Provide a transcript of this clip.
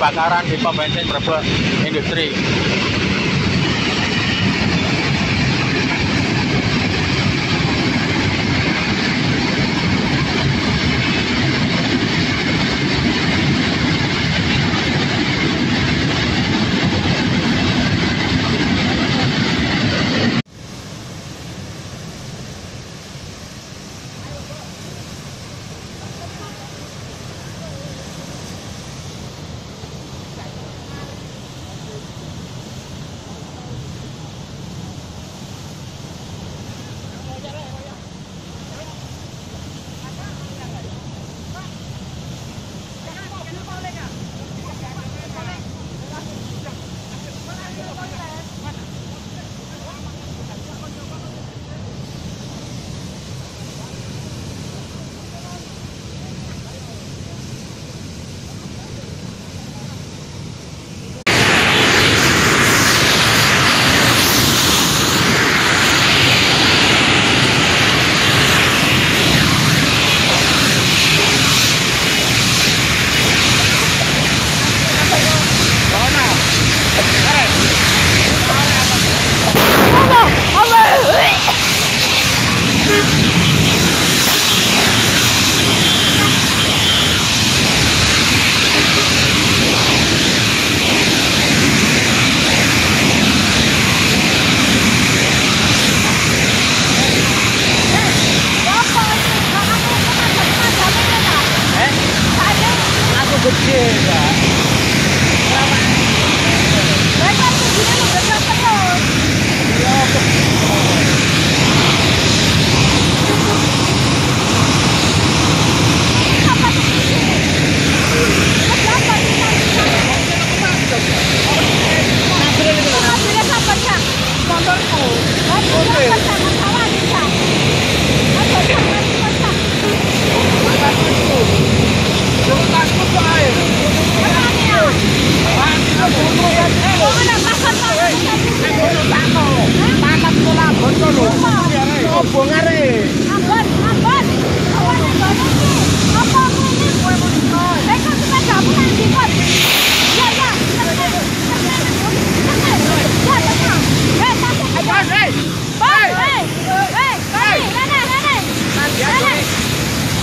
kebakaran di pom bensin Berbek Industri.